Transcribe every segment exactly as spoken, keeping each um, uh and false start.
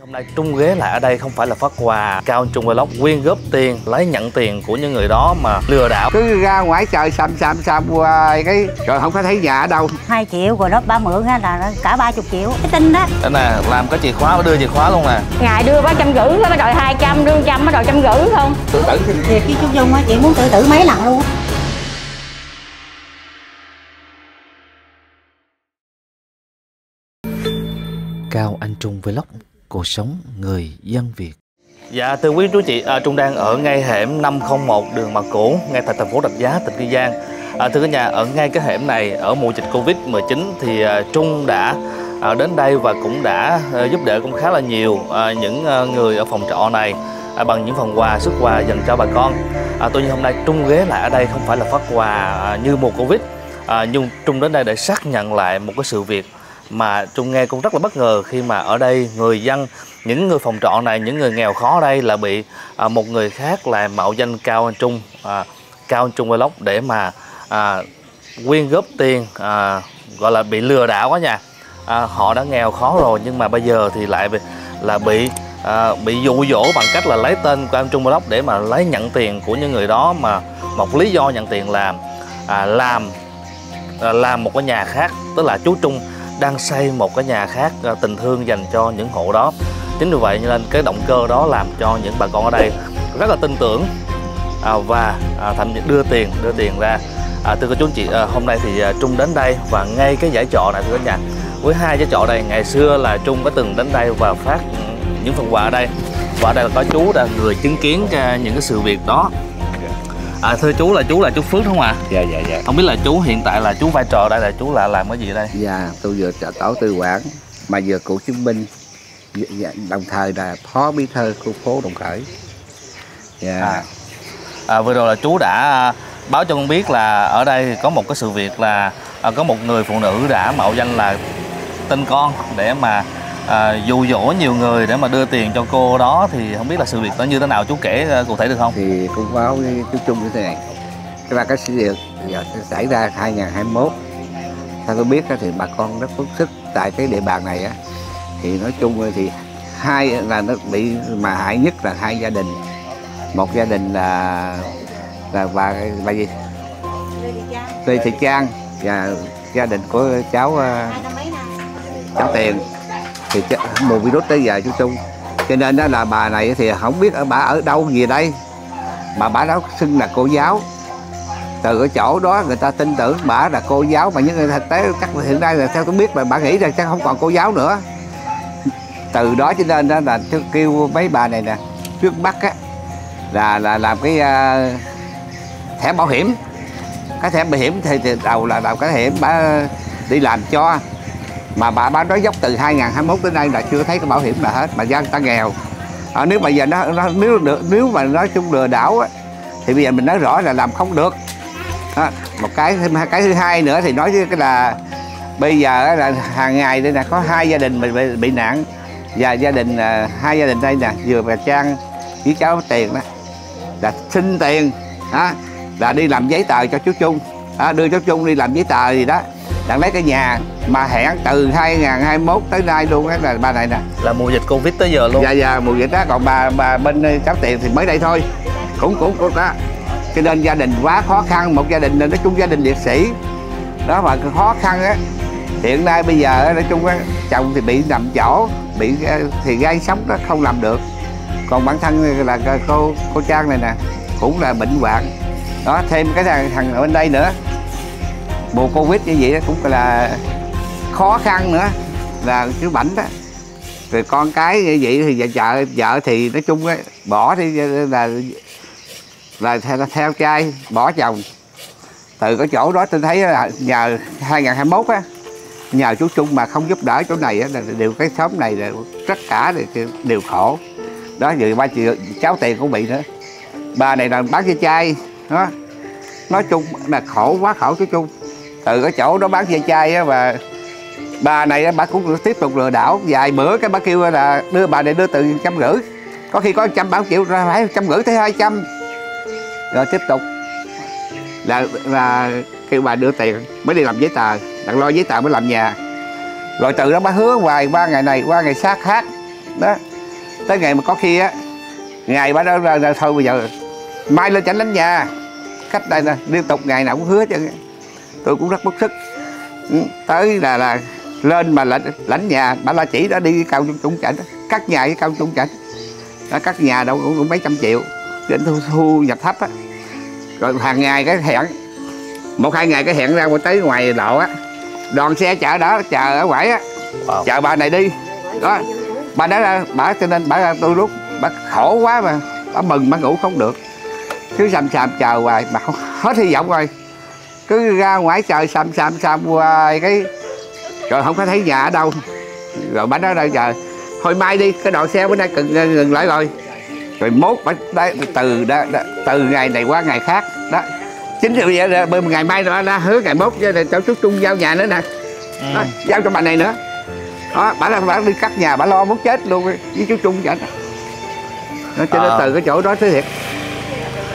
Hôm nay Trung ghé lại ở đây không phải là phát quà. Cao Anh Trung Vlog quyên góp tiền, lấy nhận tiền của những người đó mà lừa đảo. Cứ ra ngoài trời xăm xăm xăm hoài cái rồi không có thấy nhà ở đâu. Hai triệu rồi đó ba mượn á là cả ba mươi triệu. Cái tin đó. Đây nè, làm cái chìa khóa, đưa chìa khóa luôn nè. Ngày đưa ba trăm rưỡi, mới đòi hai trăm, đưa trăm mới đòi trăm rưỡi không. Tự tử thiệt chứ chú Dung á, chị muốn tự tử mấy lần luôn. Cao Anh Trung Vlog, cuộc sống người dân Việt. Dạ thưa quý chú chị, à, Trung đang ở ngay hẻm năm không một đường Mạc Cổ, ngay tại thành phố Rạch Giá, tỉnh Kiên Giang. À, thưa cả nhà, ở ngay cái hẻm này ở mùa dịch Covid mười chín thì à, Trung đã à, đến đây và cũng đã à, giúp đỡ cũng khá là nhiều à, những à, người ở phòng trọ này à, bằng những phần quà, xuất quà dành cho bà con. À, tuy nhiên hôm nay Trung ghé lại ở đây không phải là phát quà à, như mùa Covid, à, nhưng Trung đến đây để xác nhận lại một cái sự việc mà Trung nghe cũng rất là bất ngờ khi mà ở đây người dân, những người phòng trọ này, những người nghèo khó ở đây là bị à, một người khác là mạo danh Cao Anh Trung, à, Cao Anh Trung Vlog để mà à, quyên góp tiền, à, gọi là bị lừa đảo quá nha. À, họ đã nghèo khó rồi nhưng mà bây giờ thì lại là bị à, bị dụ dỗ bằng cách là lấy tên Cao Anh Trung Vlog để mà lấy nhận tiền của những người đó, mà một lý do nhận tiền là à, làm à, làm một cái nhà khác, tức là chú Trung đang xây một cái nhà khác tình thương dành cho những hộ đó. Chính vì vậy nên cái động cơ đó làm cho những bà con ở đây rất là tin tưởng à, và à, thậm chí đưa tiền đưa tiền ra. À, thưa cô chú chị, à, hôm nay thì à, Trung đến đây và ngay cái giải trọ này, thưa cả nhà, với hai giải trọ này ngày xưa là Trung có từng đến đây và phát những phần quà ở đây, và đây là có chú là người chứng kiến những cái sự việc đó. À, thưa chú là chú là chú Phước đúng không ạ? Dạ dạ dạ. Không biết là chú hiện tại là chú vai trò đây là chú là làm cái gì đây? Dạ, tôi vừa trợ tổ tư quản mà vừa cựu chiến binh, đồng thời là phó bí thư khu phố Đồng Khởi. Dạ. À. À, vừa rồi là chú đã báo cho con biết là ở đây có một cái sự việc là à, có một người phụ nữ đã mạo danh là tên con để mà à, dụ dỗ nhiều người để mà đưa tiền cho cô đó, thì không biết là sự việc nó như thế nào, chú kể cụ thể được không? Thì cũng báo với chú Trung như thế này, cái ba cái sự việc giờ xảy ra hai nghìn không trăm hai mươi mốt, theo tôi biết thì bà con rất phấn khích tại cái địa bàn này á, thì nói chung thì hai là nó bị mà hại nhất là hai gia đình, một gia đình là là bà bà gì Lê Thị Trang và gia đình của cháu cháu Tiền. Thì mùa virus tới giờ chú Trung, cho nên đó là bà này thì không biết ở bà ở đâu gì đây, mà bà đó xưng là cô giáo. Từ cái chỗ đó người ta tin tưởng bà là cô giáo, mà những thực tế các hiện nay là theo tôi biết là bà nghĩ rằng chắc không còn cô giáo nữa. Từ đó cho nên đó là tôi kêu mấy bà này nè, trước mắt á là là làm cái uh, thẻ bảo hiểm, cái thẻ bảo hiểm thì, thì đầu là làm cái hiểm bà đi làm cho. Mà bà bán nói dốc từ hai nghìn không trăm hai mươi mốt đến nay là chưa thấy cái bảo hiểm là hết, mà dân ta nghèo. À, nếu bây giờ nó, nó nếu được nếu mà nói chung lừa đảo á, thì bây giờ mình nói rõ là làm không được. À, một cái thêm hai cái thứ hai nữa thì nói cái là bây giờ là hàng ngày đây là có hai gia đình bị, bị, bị nạn, và gia đình hai gia đình đây nè, vừa bà Trang với cháu Tiền đó là xin tiền đó, là đi làm giấy tờ cho chú Trung, à, đưa chú Trung đi làm giấy tờ gì đó. Đang lấy cái nhà mà hẹn từ hai nghìn không trăm hai mươi mốt tới nay luôn á, là bà này nè. Là mùa dịch Covid tới giờ luôn. Dạ dạ, mùa dịch đó, còn bà bà bên cháu Tiền thì mới đây thôi. Cũng cũng cũng đó. Cho nên gia đình quá khó khăn, một gia đình nói chung gia đình liệt sĩ. Đó mà khó khăn á. Hiện nay bây giờ nói chung á, chồng thì bị nằm chỗ, bị thì gai sống đó không làm được. Còn bản thân là cô cô Trang này nè, cũng là bệnh hoạn. Đó, thêm cái thằng thằng ở bên đây nữa. Mùa Covid như vậy đó cũng là khó khăn nữa, là chữa bệnh đó. Rồi con cái như vậy thì vợ vợ thì nói chung ấy, bỏ đi là là theo, theo trai bỏ chồng. Từ cái chỗ đó tôi thấy là nhờ hai nghìn không trăm hai mươi mốt á, nhờ chú Trung mà không giúp đỡ chỗ này á, là đều cái xóm này là tất cả đều khổ. Đó, vừa ba chị cháu Tiền cũng bị nữa. Bà này là bán cho trai đó. Nói chung là khổ quá khổ chú Trung. Từ cái chỗ đó bán dây chai á, và bà này bà cũng tiếp tục lừa đảo. Vài bữa cái bà kêu là đưa bà này đưa từ trăm rưỡi, có khi có trăm bảo triệu ra phải trăm rưỡi tới hai trăm, rồi tiếp tục là là kêu bà đưa tiền mới đi làm giấy tờ, đặng lo giấy tờ mới làm nhà. Rồi từ đó bà hứa hoài qua ngày này qua ngày sát khác đó, tới ngày mà có khi á, ngày bà đó ra, ra thôi bây giờ mai lên Chảnh đánh nhà, cách đây nè, liên tục ngày nào cũng hứa chứ. Tôi cũng rất bức xúc, tới là là lên mà lãnh, lãnh nhà, bà la chỉ đã đi Cao Trung Chảnh, cắt nhà với Cao Trung Chảnh, đã cắt nhà đâu cũng mấy trăm triệu, định thu, thu nhập thấp á, rồi hàng ngày cái hẹn, một hai ngày cái hẹn ra tới ngoài lộ á, đoàn xe chở đó, chờ ở ngoài á, wow. Chờ bà này đi, đó, bà đó là bà cho nên bà tôi lúc bà khổ quá mà, bà mừng bà ngủ không được, cứ xàm xàm chờ hoài, bà không, hết hy vọng rồi. Cứ ra ngoài trời xàm xàm xàm hoài cái rồi không có thấy nhà ở đâu, rồi bà nói đây trời thôi mai đi, cái đội xe bữa nay cần ngừng lại rồi, rồi mốt bà đấy, từ đó, đó, từ ngày này qua ngày khác đó, chính vì vậy là ngày mai đó đã hứa ngày mốt cho cháu chú Trung giao nhà nữa nè, đó, giao cho bà này nữa đó, bà là bà đi cắt nhà bà lo muốn chết luôn với chú Trung vậy đó, cho nên à. Từ cái chỗ đó tới thiệt.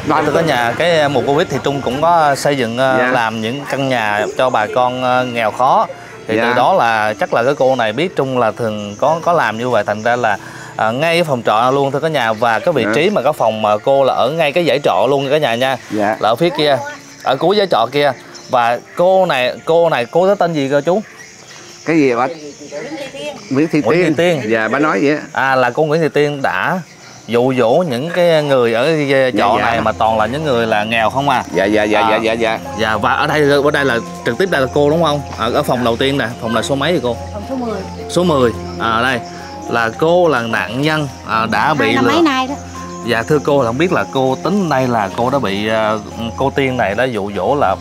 Đối với nhà cái mùa Covid thì Trung cũng có xây dựng dạ. Làm những căn nhà cho bà con nghèo khó thì dạ. Từ đó là chắc là cái cô này biết Trung là thường có có làm như vậy, thành ra là à, ngay phòng trọ luôn thưa cả nhà, và cái vị dạ. Trí mà cái phòng mà cô là ở ngay cái dãy trọ luôn cả nhà nha, dạ. Là ở phía kia, ở cuối dãy trọ kia. Và cô này cô này cô có tên gì cơ chú? Cái gì bà? Nguyễn Thị Tiên. Nguyễn Thị Tiên. Dạ bà nói vậy. À là cô Nguyễn Thị Tiên đã dụ dỗ những cái người ở cái chỗ dạ, dạ. Này mà toàn là những người là nghèo không à? Dạ dạ dạ à, dạ dạ dạ. Dạ và ở đây ở đây là trực tiếp đây là cô đúng không? Ở, ở phòng đầu tiên nè, phòng là số mấy vậy cô? Phòng số mười. Số mười. À đây là cô là nạn nhân à, đã bị là mấy nay đó. Dạ thưa cô là không biết là cô tính đây là cô đã bị cô Tiên này đã dụ dỗ là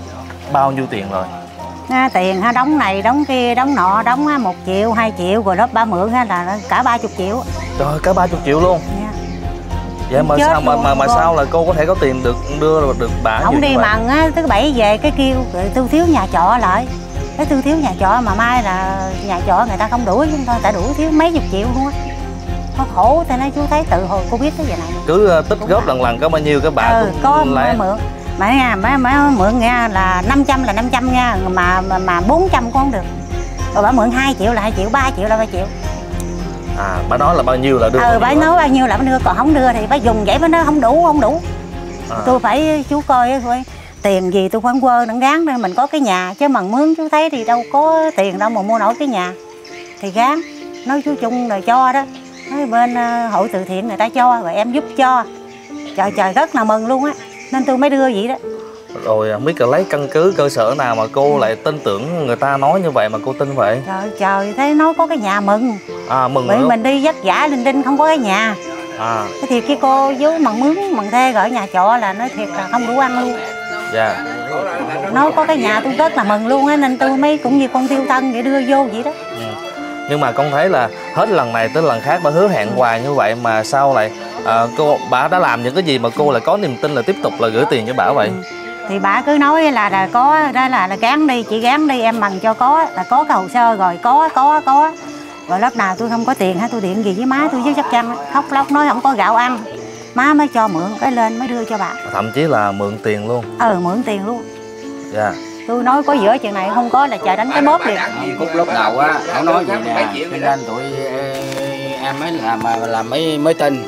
bao nhiêu tiền rồi? À, tiền ha, đóng này đóng kia đóng nọ, đóng một triệu hai triệu rồi đó, ba mượn ha là cả ba chục triệu. Trời ơi, cả ba chục triệu luôn. Dạ. Dạ mà chết sao mà mà, mà sao là cô có thể có tiền được đưa được, được bà không đi mần á, thứ bảy về cái kêu tôi thiếu nhà trọ lại, cái tôi thiếu nhà trọ mà mai là nhà trọ người ta không đuổi chúng tôi, tại đuổi thiếu mấy chục triệu luôn á, có khổ. Tại nói chú thấy từ hồi Covid tới giờ này cứ tích cũng góp mà. Lần lần có bao nhiêu các bạn ừ, có lấy... mượn mà nghe má má mượn nghe là năm trăm là năm trăm nha, mà mà, mà bốn trăm cũng không được, rồi bà mượn hai triệu là hai triệu, ba triệu là ba triệu. À, bà nói là bao nhiêu là đưa. Ừ, bà nói bao nhiêu là bà đưa, còn không đưa thì bà dùng vậy, bà nói không đủ, không đủ. À. Tôi phải chú coi thôi, tiền gì tôi phải quơ nó gán nên mình có cái nhà, chứ bằng mướn chú thấy thì đâu có tiền đâu mà mua nổi cái nhà. Thì gán, nói chú Trung rồi cho đó, nói bên hội từ thiện người ta cho, rồi em giúp cho. Trời trời rất là mừng luôn á, nên tôi mới đưa vậy đó. Rồi không biết là lấy căn cứ cơ sở nào mà cô lại tin tưởng người ta nói như vậy mà cô tin vậy? Trời trời, thấy nói có cái nhà mừng. À mừng rồi. Mình đi vất vả linh tinh không có cái nhà. À. Cái thiệt cái cô với mần mướn, mần thê gọi nhà trọ là nói thiệt là không đủ ăn luôn. Dạ. Nói có cái nhà tôi rất là mừng luôn á, nên tôi mới cũng như con tiêu tân để đưa vô vậy đó. Ừ. Nhưng mà con thấy là hết lần này tới lần khác bà hứa hẹn hoài như vậy mà sao lại à, cô bà đã làm những cái gì mà cô lại có niềm tin là tiếp tục là gửi tiền cho bà vậy? Ừ. Thì bà cứ nói là là có đó là là gán đi, chị gán đi em bằng cho có, là có cái hồ sơ rồi có có có rồi lớp nào tôi không có tiền hả, tôi điện gì với má tôi với chắc chắn khóc lóc nói không có gạo ăn, má mới cho mượn cái lên mới đưa cho bà, thậm chí là mượn tiền luôn. Ừ mượn tiền luôn. Dạ yeah. Tôi nói có giữa chuyện này không có là chờ đánh cái bóp liền. Cúc lúc đầu á nó nói vậy nè, cho nên tụi em mới làm làm mới mới tin,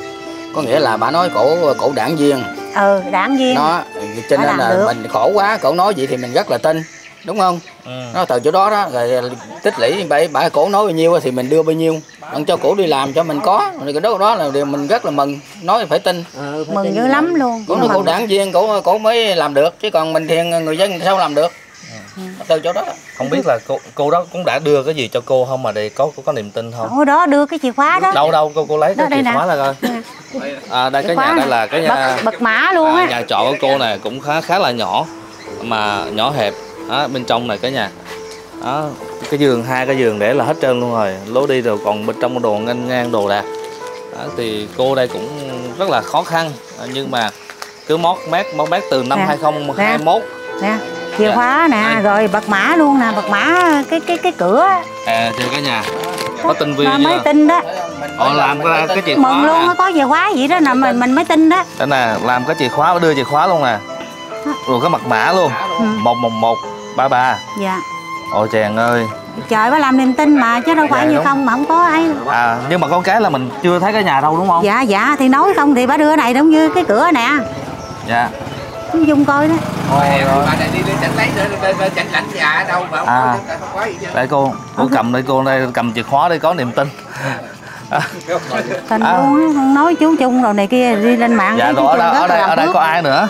có nghĩa là bà nói cổ cổ đảng viên. Ừ đảng viên đó, cho nên là được. Mình khổ quá, cổ nói vậy thì mình rất là tin đúng không? Ừ. Nó từ chỗ đó đó rồi tích lũy bảy bả, cổ nói bao nhiêu thì mình đưa bấy nhiêu, đặng cho cổ đi làm cho mình có, rồi cái đó đó là điều mình rất là mừng, nói phải tin. Ừ, phải mừng dữ lắm luôn. Cổ là cổ đảng viên, cổ cổ mới làm được, chứ còn mình thì người dân sao làm được. Ừ. Từ chỗ đó không biết là cô cô đó cũng đã đưa cái gì cho cô không mà đây có có, có niềm tin không? Cô đó đưa cái chìa khóa đó. Đâu đâu cô cô lấy đó, cái chìa khóa ra coi. À, đây cái nhà đây là cái nhà bật mã luôn á. À, nhà trọ của cô này cũng khá khá là nhỏ mà nhỏ hẹp. Đó, bên trong này cái nhà. Đó, cái giường hai cái giường để là hết trơn luôn rồi, lối đi rồi còn bên trong đồ ngăn ngang đồ đạc. Đó, thì cô đây cũng rất là khó khăn nhưng mà cứ mót mát mót mát từ năm hai không hai mốt. Nè. Chìa khóa nè, à, rồi bật mã luôn nè, bật mã cái cái cái cửa. À, thì cái nhà có tin vi mới đó. Tin đó. Họ làm ra cái chìa khóa. Mừng luôn, à. Có chìa khóa vậy đó là mình mình mới tin đó. Đó là làm cái chìa khóa, đưa chìa khóa luôn nè. Rồi có mật mã luôn. một một một ba ba. Dạ. Ôi Trang ơi, trời phải làm niềm tin mà chứ đâu phải dạ, như đúng. Không mà không có ấy. À, nhưng mà có cái là mình chưa thấy cái nhà đâu đúng không? Dạ dạ thì nói không thì bà đưa này đúng như cái cửa nè. Dạ. Chúng dung coi đó. Ôi bà này đi lấy lấy nữa chảnh lạnh nhà đâu mà không, à, không có gì chứ. Để cô, cô cầm đây cô đây cầm chìa khóa để có niềm tin. À. Tình à. Luôn á, nói chú Chung rồi này kia đi lên mạng. Dạ rồi, ở, đó, ở đây ở đây có ai nữa?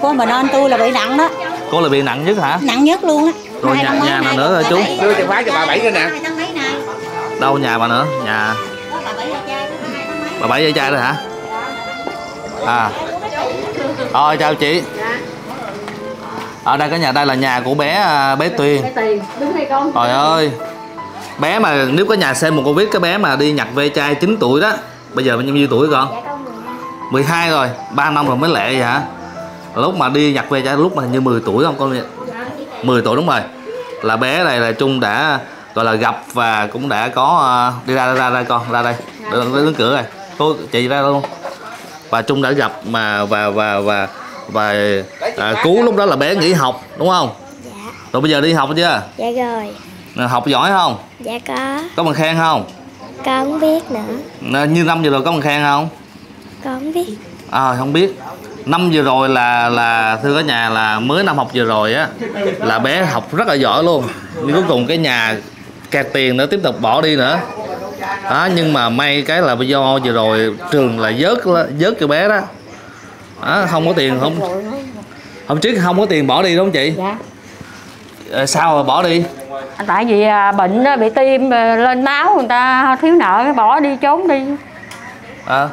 Cô mình anh tôi là bị nặng đó. Cô là bị nặng nhất hả? Nặng nhất luôn á. Rồi nhà, nhà nào nữa hả chú? Đưa chìa khóa cho bà Bảy nữa nè. Đâu nhà bà nữa? Nhà bà Bảy dây trai rồi hả? À. Rồi chào chị. Ở đây cái nhà đây là nhà của bé bé Tuyền. Trời ơi. Bé mà nếu có nhà xem một Covid cái bé mà đi nhặt ve chai chín tuổi đó. Bây giờ bao nhiêu tuổi con? mười hai rồi, ba năm rồi mới lẹ vậy hả? Lúc mà đi nhặt ve chai lúc mà hình như mười tuổi không con? mười tuổi đúng rồi. Là bé này là Trung đã gọi là gặp và cũng đã có uh, đi ra ra ra con ra đây. Đứng cửa rồi. Cô chị ra luôn. Và Trung đã gặp mà và và và và à, cứu lúc đó là bé nghỉ học đúng không? Dạ. Rồi bây giờ đi học chưa? Dạ rồi. Học giỏi không? Dạ có. Có bằng khen không? Con không biết nữa. Như năm vừa rồi có bằng khen không? Con không biết. À không biết. Năm vừa rồi là là thưa cả nhà là mới năm học vừa rồi á là bé học rất là giỏi luôn, nhưng cuối cùng cái nhà kẹt tiền nữa tiếp tục bỏ đi nữa đó, nhưng mà may cái là do vừa rồi trường là vớt vớt cho bé đó. Đó không có tiền không hôm trước không có tiền bỏ đi đúng không chị? Dạ. Sao mà bỏ đi? Tại vì bệnh bị tim lên máu người ta thiếu nợ bỏ đi trốn đi. À.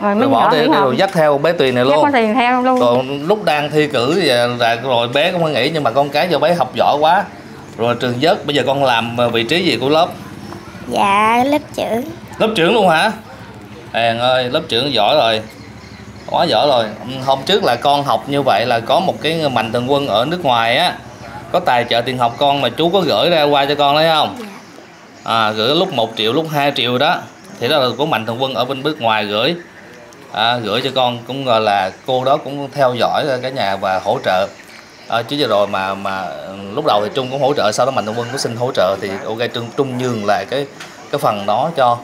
Rồi, rồi bỏ tiền rồi dắt theo bé Tuyền này luôn. Dắt Tuyền theo luôn. Rồi lúc đang thi cử và rồi bé cũng không nghĩ, nhưng mà con cái do bé học giỏi quá rồi trường dớt. Bây giờ con làm vị trí gì của lớp? Dạ lớp trưởng. Lớp trưởng luôn hả? Hèn ơi, lớp trưởng giỏi rồi, quá giỏi rồi. Hôm trước là con học như vậy là có một cái mạnh thường quân ở nước ngoài á có tài trợ tiền học con mà chú có gửi ra qua cho con đấy không? Dạ. À, gửi lúc một triệu lúc hai triệu đó thì đó là của mạnh thường quân ở bên nước ngoài gửi. À, gửi cho con cũng gọi là cô đó cũng theo dõi cả nhà và hỗ trợ. À, chứ giờ rồi mà mà lúc đầu thì Trung cũng hỗ trợ, sau đó Mạnh Thường Quân cũng xin hỗ trợ thì ok Trung Trung nhường lại cái cái phần đó cho.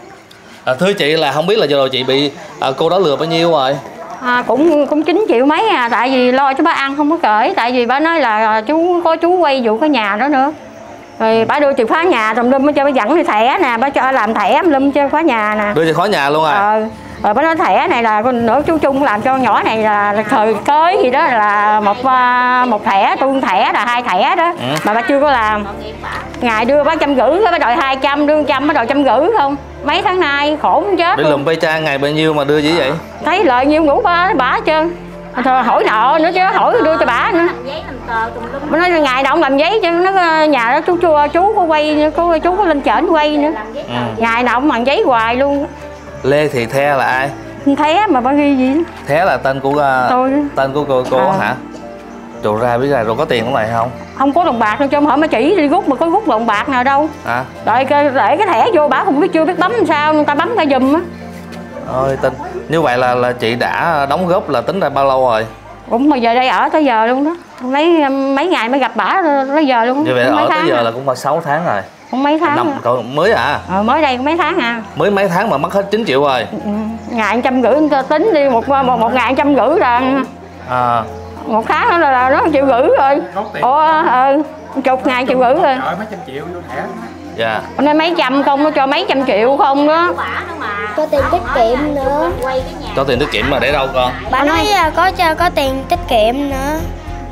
À, thưa chị là không biết là giờ rồi chị bị à, cô đó lừa bao nhiêu rồi? À, cũng cũng chín triệu mấy à, tại vì lo cho bà ăn không có cởi, tại vì bà nói là chú có chú quay vụ cái nhà đó nữa. Rồi bà đưa chìa khóa nhà tùm lum cho bà dẫn đi thẻ nè, bà cho làm thẻ lum cho khóa nhà nè. Đưa chìa khóa nhà luôn à? Ờ. Rồi bà nói thẻ này là con nữa chú Trung làm cho nhỏ này là, là thời cưới gì đó là một một thẻ tuôn thẻ là hai thẻ đó ừ. Mà bà chưa có làm. Ngày đưa bác trăm rưỡi đó, bà đòi hai trăm đưa trăm, bà đòi trăm rưỡi không? Mấy tháng nay khổ không chết. Bị lùm bê trang ngày bao nhiêu mà đưa dữ vậy? Thấy lợi nhiêu ngủ bà bả trơn. Thôi hỏi nợ nữa chứ hỏi đưa cho bả nữa. Bà nói ngày nào ông làm giấy chứ nó nhà đó chú chú chú có quay có chú có lên trển quay nữa. Ừ. Ngày nào ông làm giấy hoài luôn. Lê Thị The là ai? Thế mà bà ghi gì? Thế là tên của uh, tôi. Tên của cô cô à. Hả? Trộn ra biết là rồi có tiền cũng lại không? Không có đồng bạc đâu cho hỏi mà chỉ đi rút mà có rút đồng bạc nào đâu. À. Đợi để cái thẻ vô bả không biết chưa biết bấm làm sao người ta bấm cả giùm á. Ôi tin như vậy là là chị đã đóng góp là tính ra bao lâu rồi? Cũng mà giờ đây ở tới giờ luôn đó. Mấy mấy ngày mới gặp bả tới giờ luôn. Như vậy ở tới giờ à. Là cũng khoảng sáu tháng rồi. Cũng mấy tháng năm còn mới à ờ, mới đây cũng mấy tháng à mới mấy tháng mà mất hết chín triệu rồi ừ, ngày trăm rưỡi tính đi một một, một ngày trăm rưỡi là à. Một tháng nữa là nó triệu rưỡi rồi ủa ừ, chục ngày triệu rưỡi rồi dạ hôm nay mấy trăm không nó cho mấy trăm triệu không đó có tiền tiết kiệm nữa có tiền tiết kiệm mà để đâu con bà nói có cho có tiền tiết kiệm nữa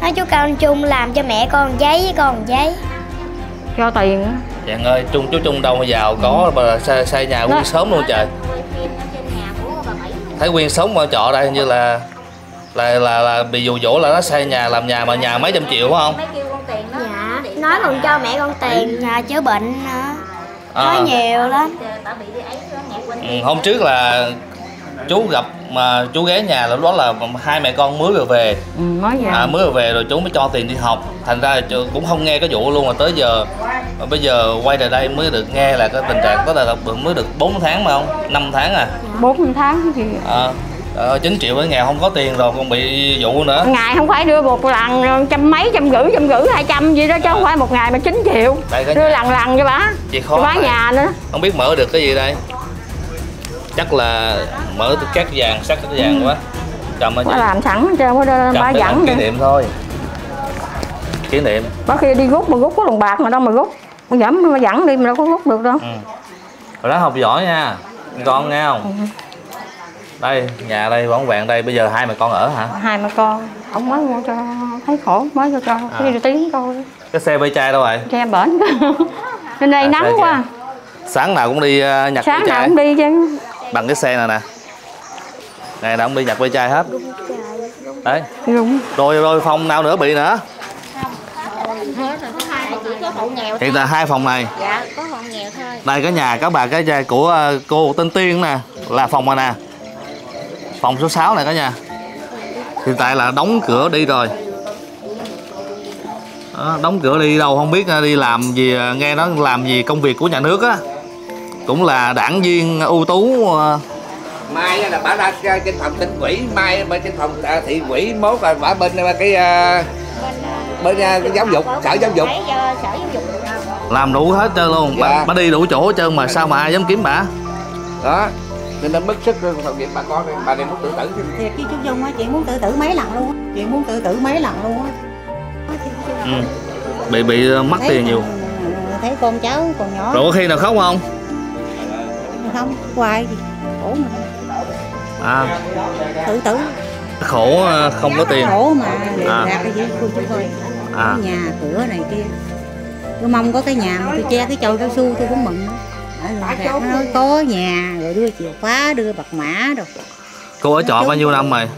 nói chú Cao Anh Trung làm cho mẹ con giấy với con giấy cho tiền Chàng ơi, Trung chú Trung đâu mà giàu có mà xây, xây nhà Quyên sớm luôn trời. Thấy Quyên sống ở trọ đây như là là là là bị dụ dỗ là nó xây nhà làm nhà mà nhà mấy trăm triệu phải không? Dạ, nói còn cho mẹ con tiền nhà chữa bệnh nữa. Nói à. Nhiều lắm. Ừ, hôm trước là chú gặp mà chú ghé nhà lúc đó là hai mẹ con mới vừa về ừ, mới, à, mới vừa về rồi chú mới cho tiền đi học thành ra cũng không nghe cái vụ luôn mà tới giờ bây giờ quay lại đây mới được nghe là cái tình trạng đó là mới được bốn tháng mà không năm tháng à bốn tháng gì à, Ờ, chín triệu ở nghèo không có tiền rồi còn bị vụ nữa. Ngày không phải đưa một lần trăm mấy, trăm gửi, trăm gửi, hai trăm gì đó chứ à. Không phải một ngày mà chín triệu. Đưa nhà. Lần lần cho bả. Chị khó. Cho bả nhà nữa. Không biết mở được cái gì đây. Chắc là mở cát vàng, sắt cát vàng ừ. quá. Chồng ơi. Bả làm sẵn cho bả dẫn kỷ niệm thôi. Kỷ niệm. Có khi đi rút mà rút có đồng bạc mà đâu mà rút. Mà dẫn mà dẫn đi mà đâu có rút được đâu. Ừ. Rồi đó học giỏi nha. Con nghe không? Ừ. Đây, nhà đây, bỏng vẹn đây, bây giờ hai mẹ con ở hả? Hai mẹ con, ông mới mua cho, thấy khổ, mới cho cho, đi được tiếng coi. Cái xe bê trai đâu rồi? Xe bển, nên đây à, nắng quá. Sáng nào cũng đi uh, nhặt. Sáng bê trai. Sáng nào cũng đi chứ. Bằng cái xe này nè. Ngày nào cũng đi nhặt bê trai hết. Đấy. Đúng. Rồi rồi phòng nào nữa bị nữa? Hiện tại hai phòng này. Dạ, có phòng nghèo thôi. Đây cái nhà các bà cái trai của uh, cô tên Tiên nè, là phòng này nè. Phòng số sáu này cả nhà. Hiện tại là đóng cửa đi rồi. Đó, đóng cửa đi đâu không biết, đi làm gì, nghe nói làm gì công việc của nhà nước á. Cũng là đảng viên ưu tú. Mai là bả ra trên phòng tỉnh ủy, mai bên trên phòng thị ủy, mốt là bả bên cái bên cái giáo dục, sở giáo dục. Làm đủ hết trơn luôn, dạ. Bả đi đủ chỗ hết trơn mà sao mà ai dám kiếm bả. Đó. Nên nó mất sức rồi, phòng nghiệp bà con này, bà này muốn tự tử chứ. Thiệt chứ chú Dung á, chị muốn tự tử mấy lần luôn. Chị muốn tự tử mấy lần luôn á. Ừ. Bị bị mất thấy, tiền nhiều. Thấy con cháu còn nhỏ. Rồi có khi nào khóc không? Không, hoài gì. Khổ mà. À. Tự tử. Khổ không có tiền. Khổ mà, liền à. Ra cái gì cô chú coi. À. Nhà, cửa này kia. Tôi mong có cái nhà mà tôi che cái chậu cao su tôi cũng mừng. Nó nói có nhà rồi đưa chìa khóa, đưa bạc mã rồi. Cô ở trọ bao nhiêu năm rồi?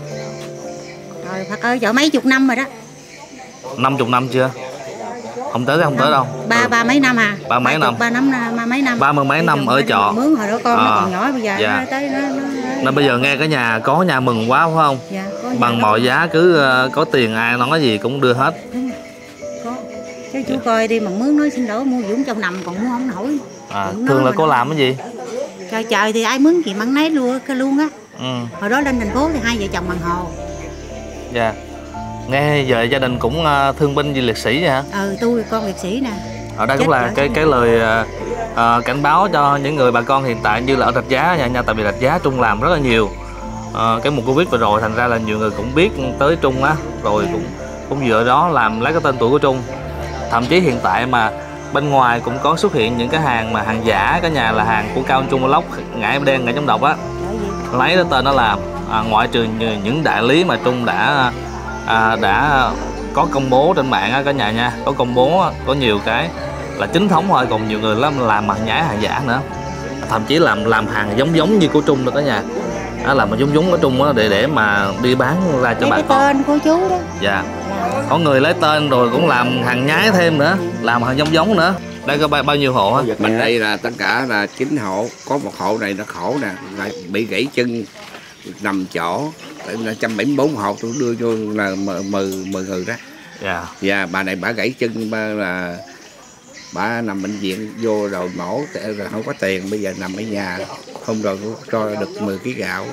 Rồi Phật ơi, trọ mấy chục năm rồi đó. Năm chục năm chưa? Không tới không năm. Tới đâu. Ba ừ. ba mấy năm à? Ba mấy năm. Ba năm ba mấy năm. Ba mươi mấy năm ở trọ. Mướn hồi đó con à. Nó còn nhỏ bây giờ dạ. Nó tới nó, nó... Nên bây giờ nghe cái nhà có nhà mừng quá phải không? Dạ, bằng mọi giá cứ có tiền ai nói gì cũng đưa hết. Có. Chứ chú coi đi mà mướn nói xin lỗi mua Dũng trong nằm còn mua không nổi. À, thường là cô làm cái gì? Trời trời thì ai mướn gì mặn nấy luôn cái luôn á. Ừ. Hồi đó lên thành phố thì hai vợ chồng bằng hồ. Dạ. Yeah. Nghe giờ gia đình cũng thương binh vì liệt sĩ vậy hả? Ừ, tôi con liệt sĩ nè. Ở đây chết cũng là cái cái lời uh, cảnh báo cho những người bà con hiện tại như là ở Rạch Giá nha nha, tại vì Rạch Giá Trung làm rất là nhiều. Uh, cái mùa Covid vừa rồi thành ra là nhiều người cũng biết tới Trung á, rồi yeah. cũng cũng dựa đó làm lấy cái tên tuổi của Trung. Thậm chí hiện tại mà bên ngoài cũng có xuất hiện những cái hàng mà hàng giả, cái nhà là hàng của Cao Anh Trung Vlog, Ngải Đen, Ngải Chống Độc á, lấy cái tên nó làm à, ngoại trừ những đại lý mà Trung đã à, đã có công bố trên mạng á, cả nhà nha, có công bố có nhiều cái là chính thống thôi, còn nhiều người lắm làm hàng nhái hàng giả nữa, thậm chí làm làm hàng giống giống như của Trung nữa cả nhà, đó là mà giống giống của Trung đó để để mà đi bán ra cho bà con. Cái tên của chú đó. Dạ. Có người lấy tên rồi cũng làm hàng nhái thêm nữa, làm hàng giống giống nữa. Đây có bao, bao nhiêu hộ hả? Bên đây là tất cả là chín hộ, có một hộ này nó khổ nè, bị gãy chân nằm chỗ, một trăm bảy mươi bốn hộ tôi đưa cho là mười người đó. Dạ. Dạ, bà này bà gãy chân bà là bà nằm bệnh viện vô rồi mổ rồi không có tiền, bây giờ nằm ở nhà không rồi cho được mười ký gạo. một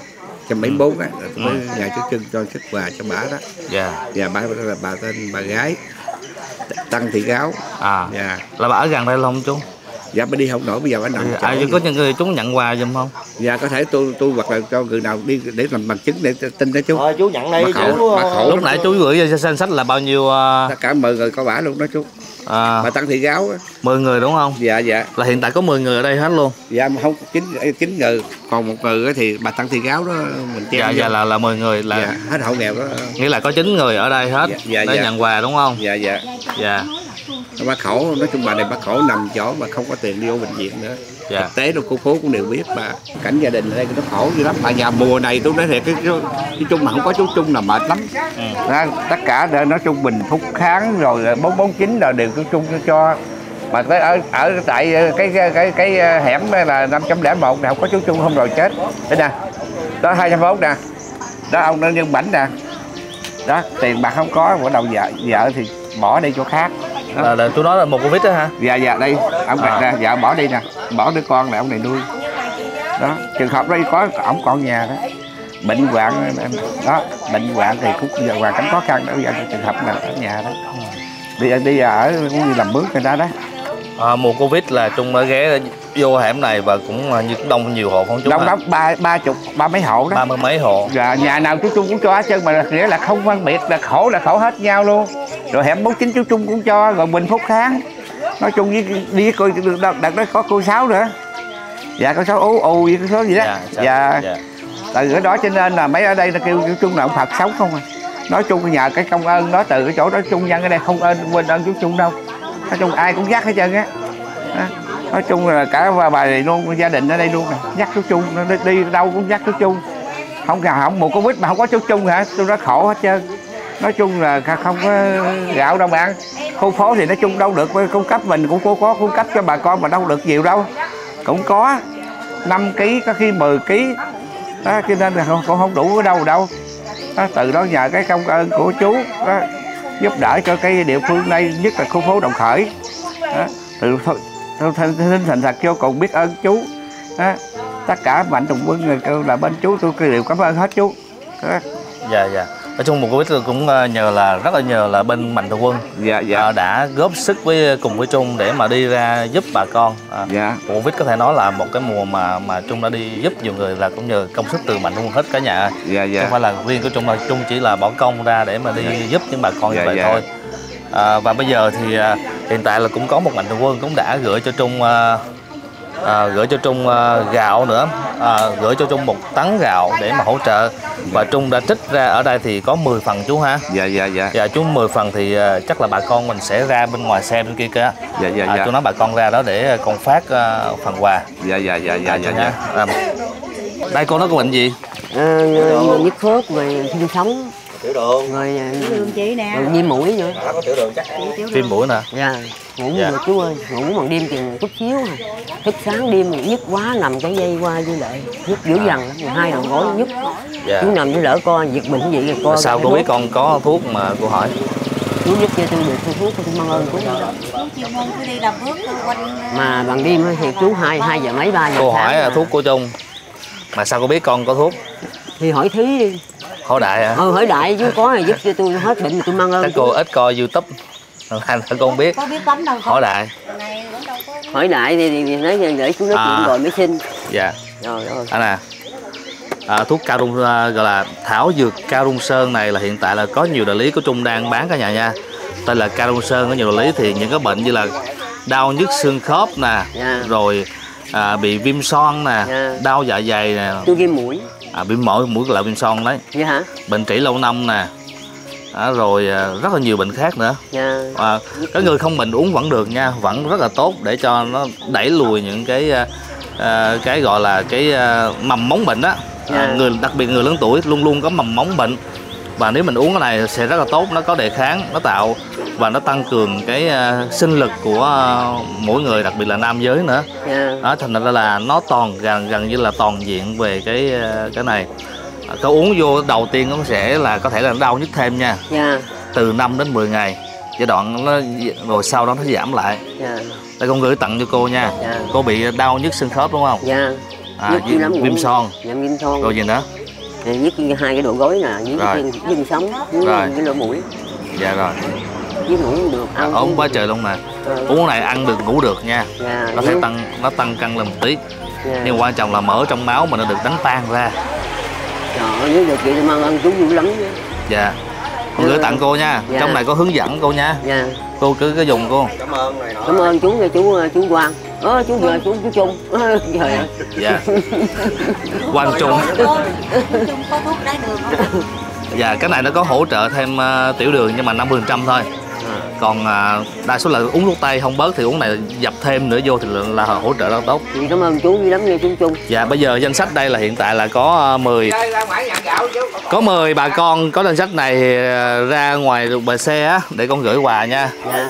trăm bảy mươi bốn á, mới nhà chú Trưng cho sức quà cho bả đó. Dạ. Dạ, bả là bà tên bà gái Tăng Thị Gáo. À. Dạ. Là bà ở gần đây không chú? Dạ, bà đi không nổi bây giờ bà nằm. À, à có những người chú nhận quà giùm không? Dạ, có thể tôi tôi hoặc là cho người nào đi để làm bằng chứng để tin đó chú. Thôi chú nhận đây chú. Lúc nãy chú gửi cho danh sách là bao nhiêu? Tất cả mười người có bả luôn đó chú. À, bà Tăng Thị Gáo á. mười người đúng không? Dạ dạ. Là hiện tại có mười người ở đây hết luôn. Dạ mà không chín chín người, còn một người thì bà Tăng Thị Gáo đó mình treo. Dạ dạ là là mười người là dạ, hết hộ nghèo đó. Nghĩa là có chín người ở đây hết. Dạ, dạ, để dạ. Nhận quà đúng không? Dạ dạ. Dạ. Bà khổ, nói chung bà này bà khổ nằm chỗ mà không có tiền đi vô bệnh viện nữa. Dạ. Thực tế đâu cô phố cũng đều biết bà cảnh gia đình ở đây nó khổ dữ lắm. Bà nhà mùa này tôi nói thiệt cái cái Chung mà không có chú Chung là mệt lắm. Ừ. Đó, tất cả đều nó Trung Bình, Phúc Kháng rồi bốn bốn chín là đều chú Chung cho. Mà tới ở ở tại cái cái cái, cái hẻm là năm không một này không có chú Chung không rồi chết. Đây nè. Đó hai trăm bốn mươi mốt nè. Đó ông nó nhân bảnh nè. Đó, tiền bạc không có, bắt đầu vợ vợ thì bỏ đi chỗ khác. Là, là tôi nói là một Covid đó hả? Dạ dạ đây ông đặt à. Ra dạ bỏ đi nè, bỏ đứa con này ông này nuôi đó, trường hợp đây có ổng còn nhà đó bệnh hoạn đó, bệnh hoạn thì cũng giờ hoàn cảnh khó khăn đó, giờ trường hợp là ở nhà đó, đi đi ở cũng như làm mướn người ta đó. À, mùa Covid là Trung mới ghé vô hẻm này và cũng như đông nhiều hộ không chú? Đông lắm, ba ba chục ba mấy hộ đó. Ba mươi mấy hộ. Dạ, nhà nào chú Trung cũng cho hết trơn, mà nghĩa là không phân biệt, là khổ là khổ hết nhau luôn. Rồi hẻm bốn chín chú Trung cũng cho, rồi mình Phúc Kháng. Nói chung với đi coi được đặt đó có cô Sáu nữa. Dạ cô Sáu ú ù với cô Sáu gì đó. Dạ. Dạ. Dạ. Tại ở đó cho nên là mấy ở đây là kêu chú Trung là ông Phật sống không à. Nói chung nhờ cái công ơn đó, từ cái chỗ đó Trung dân ở đây không ơn quên ơn chú Trung đâu. Nói chung ai cũng nhắc hết trơn á, nói chung là cả bà này luôn, gia đình ở đây luôn, nhắc chú Trung, đi, đi đâu cũng nhắc chú Trung, không gà không mùa Covid mà không có chú Trung hả, tôi nó khổ hết trơn. Nói chung là không có gạo đâu bạn, khu phố thì nói chung đâu được cung cấp, mình cũng có, có cung cấp cho bà con mà đâu được nhiều đâu, cũng có năm ký có khi mười ký, đó, cho nên là cũng không đủ ở đâu đâu, đó, từ đó nhờ cái công ơn của chú. Đó, giúp đỡ cho cái địa phương này, nhất là khu phố Đồng Khởi. Từ tinh thần thật vô cùng biết ơn chú. Đó. Tất cả mạnh thường quân là bên chú, tôi đều cảm ơn hết chú. Đó. Dạ dạ. Nói chung một Covid tôi cũng nhờ là rất là nhờ là bên mạnh thường quân. Dạ dạ. Đã góp sức với cùng với Trung để mà đi ra giúp bà con. Dạ. Mùa Covid có thể nói là một cái mùa mà mà Trung đã đi giúp nhiều người là cũng nhờ công sức từ mạnh thường quân hết cả nhà. Dạ dạ. Không phải là riêng của Trung, mà Trung chỉ là bỏ công ra để mà đi dạ. giúp những bà con như dạ, vậy dạ. thôi. À, và bây giờ thì hiện tại là cũng có một mạnh thường quân cũng đã gửi cho Trung à, gửi cho Trung gạo nữa, à, gửi cho Trung một tấn gạo để mà hỗ trợ. Và Trung đã trích ra ở đây thì có mười phần chú ha. Dạ dạ dạ. Dạ chú mười phần thì uh, chắc là bà con mình sẽ ra bên ngoài xe bên kia kìa. Dạ dạ à, dạ. Chú nói bà con ra đó để con phát uh, phần quà. Dạ dạ dạ dạ à, dạ. dạ. À, đây cô nói cô bệnh gì? À, nhức khớp rồi viêm sống. Tiểu đường. Rồi viêm mũi nữa. Có tiểu đường chắc. Viêm mũi nè. Dạ. Ngủ dạ. Được chú ơi, ngủ bằng đêm chừng chút xíu à. Thức sáng đêm nhức quá nằm cái dây qua với lại nhức dữ dằn lắm, hai đầu gối nhức. Dạ. Chú nằm với lỡ coi giật bệnh vậy rồi coi. Sao cô biết con có thuốc mà cô hỏi? Chú giúp cho tôi được tôi thuốc, tôi mong ơn chú. Chiều hôm tôi đi làm bước quanh. Mà bằng đêm thì chú hai hai giờ mấy ba giờ. Cô hỏi là thuốc của Trung. Mà sao cô biết con có thuốc? Thì hỏi thí đi. Hỏi đại hả? Ừ hỏi đại chú có giúp cho tôi hết bệnh tôi mong ơn. Chắc cô ít coi YouTube. Anh con biết. Có biết tắm đâu không? Hỏi đại. Hỏi đại thì, thì nói để chú nói à. Chuyện rồi mới xin. Dạ. Rồi rồi. Anh à. À, thuốc Cao Trung gọi là thảo dược Cao Trung Sơn này là hiện tại là có nhiều đại lý của Trung đang bán cả nhà nha. Tên là Cao Trung Sơn có nhiều đại lý thì những cái bệnh như là đau nhức xương khớp nè, yeah. rồi à, bị viêm son nè, yeah. đau dạ dày nè. Tôi viêm mũi. À, viêm mũi, mũi là viêm son đấy. Dạ hả? Bệnh trĩ lâu năm nè. À, rồi rất là nhiều bệnh khác nữa. À, cái người không bệnh uống vẫn được nha, vẫn rất là tốt để cho nó đẩy lùi những cái à, cái gọi là cái à, mầm móng bệnh á. À, người đặc biệt người lớn tuổi luôn luôn có mầm móng bệnh, và nếu mình uống cái này sẽ rất là tốt, nó có đề kháng, nó tạo và nó tăng cường cái uh, sinh lực của uh, mỗi người, đặc biệt là nam giới nữa. Yeah. Đó thành ra là nó toàn gần gần như là toàn diện về cái uh, cái này. À, có uống vô đầu tiên nó sẽ là có thể là đau nhức thêm nha. Yeah. Từ năm đến mười ngày giai đoạn nó, rồi sau đó nó giảm lại. Yeah. Đây con gửi tặng cho cô nha. Yeah. Cô bị đau nhức xương khớp đúng không? Yeah. À, viêm son. Dạ, viêm son. Rồi gì nữa? Viết hai cái đầu gối nè, với viêm sống, với cái lỗ mũi. Dạ rồi. Với mũi cũng được, ăn ốm quá trời luôn nè. Uống cái này ăn được, ngủ được nha. Dạ, nó sẽ tăng, nó tăng cân lên một tí. Dạ. Nhưng quan trọng là mỡ trong máu mà nó được đánh tan ra. Trời ơi, nếu được vậy thì mang ăn chú vui lắm. Dạ. Con gửi tặng cô nha. Dạ. Trong này có hướng dẫn cô nha. Dạ. Cô cứ cái dùng cô. Cảm ơn này. Cảm ơn chú nha chú chú Quang. Ờ chú vừa chú chú Trung. Ờ trời ơi. Dạ. Quang Trung. Trung có thuốc đái đường không? Dạ cái này nó có hỗ trợ thêm uh, tiểu đường nhưng mà năm mươi phần trăm thôi. À. Còn uh, đa số là uống thuốc tây không bớt thì uống này dập thêm nữa vô thì là hỗ trợ rất tốt. Chị cảm ơn chú dữ lắm nha chú Trung. Dạ bây giờ danh sách đây là hiện tại là có mười. Có mười bà con có danh sách này ra ngoài bờ xe á để con gửi quà nha. Dạ.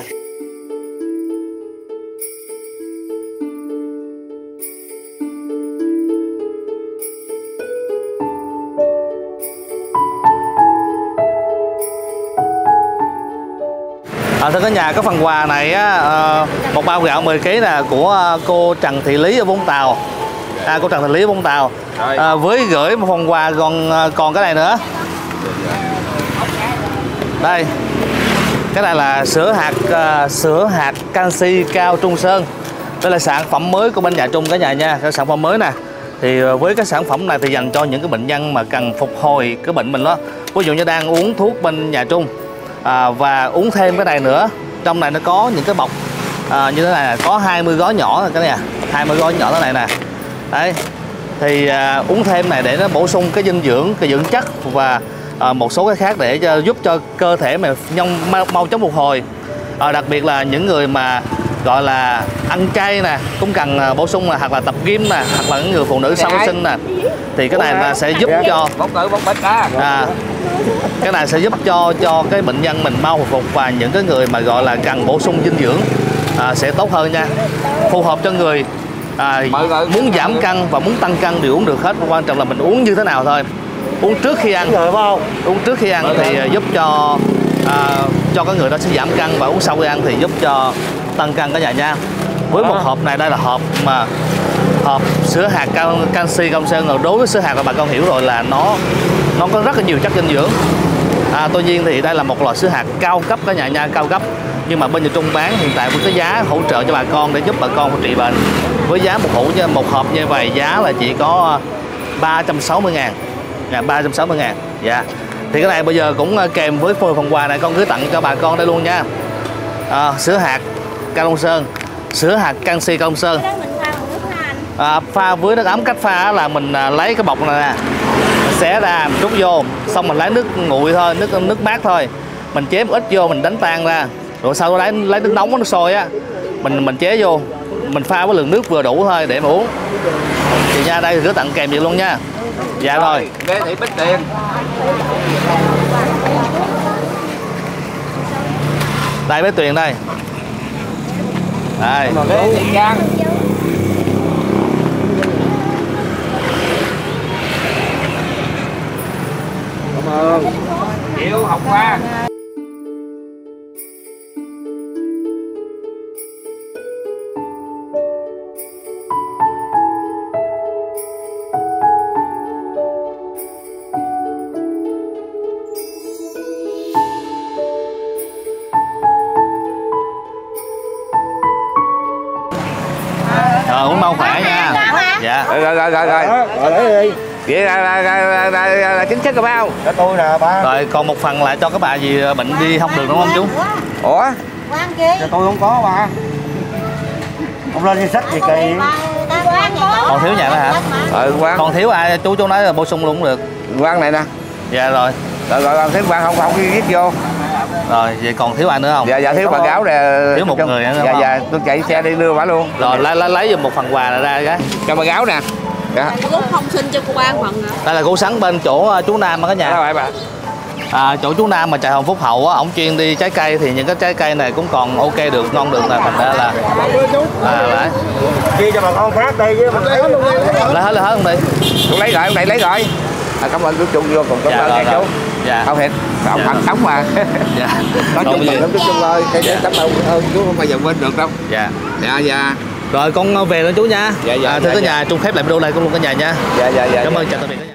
À, thưa cả nhà, có phần quà này á, à, một bao gạo mười ký là của cô Trần Thị Lý ở Vũng Tàu. À, cô Trần Thị Lý ở Vũng Tàu à, với gửi một phần quà còn còn cái này nữa. Đây, cái này là sữa hạt uh, sữa hạt canxi Cao Trung Sơn. Đây là sản phẩm mới của bên nhà Trung cả nhà nha, cái sản phẩm mới nè. Thì với cái sản phẩm này thì dành cho những cái bệnh nhân mà cần phục hồi cái bệnh mình đó. Ví dụ như đang uống thuốc bên nhà Trung à, và uống thêm cái này nữa. Trong này nó có những cái bọc à, như thế này, có hai mươi gói nhỏ cái này à, hai mươi gói nhỏ thế này nè. Đấy. Thì à, uống thêm này để nó bổ sung cái dinh dưỡng, cái dưỡng chất và à, một số cái khác để cho, giúp cho cơ thể mà nhanh mau, mau chóng phục hồi. À, đặc biệt là những người mà gọi là ăn chay nè cũng cần bổ sung, là hoặc là tập gym nè, hoặc là những người phụ nữ sau sinh nè, thì cái này là sẽ giúp cho à, cái này sẽ giúp cho cho cái bệnh nhân mình mau hồi phục, và những cái người mà gọi là cần bổ sung dinh dưỡng à, sẽ tốt hơn nha, phù hợp cho người à, muốn giảm cân và muốn tăng cân đều uống được hết, quan trọng là mình uống như thế nào thôi. Uống trước khi ăn, uống trước khi ăn thì giúp cho à, cho cái người đó sẽ giảm cân, và uống sau khi ăn thì giúp cho tăng cân cả nhà nha. Với một hộp này, đây là hộp mà hộp sữa hạt canxi Công Sơn. Đối với sữa hạt là bà con hiểu rồi là nó nó có rất là nhiều chất dinh dưỡng. À, tuy nhiên thì đây là một loại sữa hạt cao cấp cả nhà nha, cao cấp. Nhưng mà bên nhà Trung bán hiện tại với cái giá hỗ trợ cho bà con để giúp bà con trị bệnh. Với giá một hũ một hộp như vậy, giá là chỉ có ba trăm sáu mươi ngàn, à, ba trăm sáu mươi ngàn. Dạ. Thì cái này bây giờ cũng kèm với phần quà này, con cứ tặng cho bà con đây luôn nha. À, sữa hạt Cao Trung Sơn, sữa hạt canxi Cao Trung Sơn. À, pha với nước ấm, cách pha là mình lấy cái bọc này nè, xé ra mình trút vô, xong mình lấy nước nguội thôi, nước nước mát thôi, mình chế ít vô, mình đánh tan ra, rồi sau đó lấy lấy nước nóng, nước sôi á, mình mình chế vô, mình pha với lượng nước vừa đủ thôi để mà uống. Thì nha, đây rửa tặng kèm vậy luôn nha. Dạ rồi. Lê Thị Trang. Đây bé Tuyền đây. Đây. Lê Thị Trang. Cảm ơn. Chịu học qua. Rồi rồi rồi rồi. Rồi đấy đi. Vậy là là là là, là chính xác rồi bao. Đó tôi nè ba. Rồi còn một phần lại cho các bà gì bệnh đi không được đúng không chú? Ủa? Quan kia. Tôi không có ba. Không lên danh sách gì kỳ. Còn thiếu nhà nữa hả? Ờ quan. Còn thiếu ai chú chú nói là bổ sung luôn cũng được. Quan này nè. Dạ rồi. Rồi rồi còn thiếu quan không không viết vô. Rồi vậy còn thiếu ai nữa không? Dạ dạ thiếu bà Gáo nè. Thiếu một người nữa. Dạ dạ tôi chạy xe đi đưa bà luôn. Rồi lấy lấy lấy một phần quà ra cái. Cho bà Gáo nè. Dạ. Không xin cho cô ba phần nữa. Đây là củ sắn bên chỗ chú Nam ở cái nhà. Bà. À, chỗ chú Nam mà chạy Hồng Phúc Hậu á, ổng chuyên đi trái cây thì những cái trái cây này cũng còn ok được, ngon được nè, thành ra là là kia cho bà con phát đây chứ. Lấy hết luôn đi. Lấy hết lấy hết không đi. Tôi lấy rồi, ông này lấy rồi. À, cảm ơn chú Trung vô cùng, cảm ơn nha chú. Dạ. Không hết. Ông thẳng sống mà. Dạ. Nói chung mình chú Trung ơi, cái cảm ơn chú không bao giờ quên được đâu. Dạ. Dạ dạ. Rồi con về nữa chú nha. Dạ dạ. Thưa cả nhà, Trung khép lại video này con luôn cả nhà nha. Dạ dạ dạ. Cảm ơn, chào tạm biệt.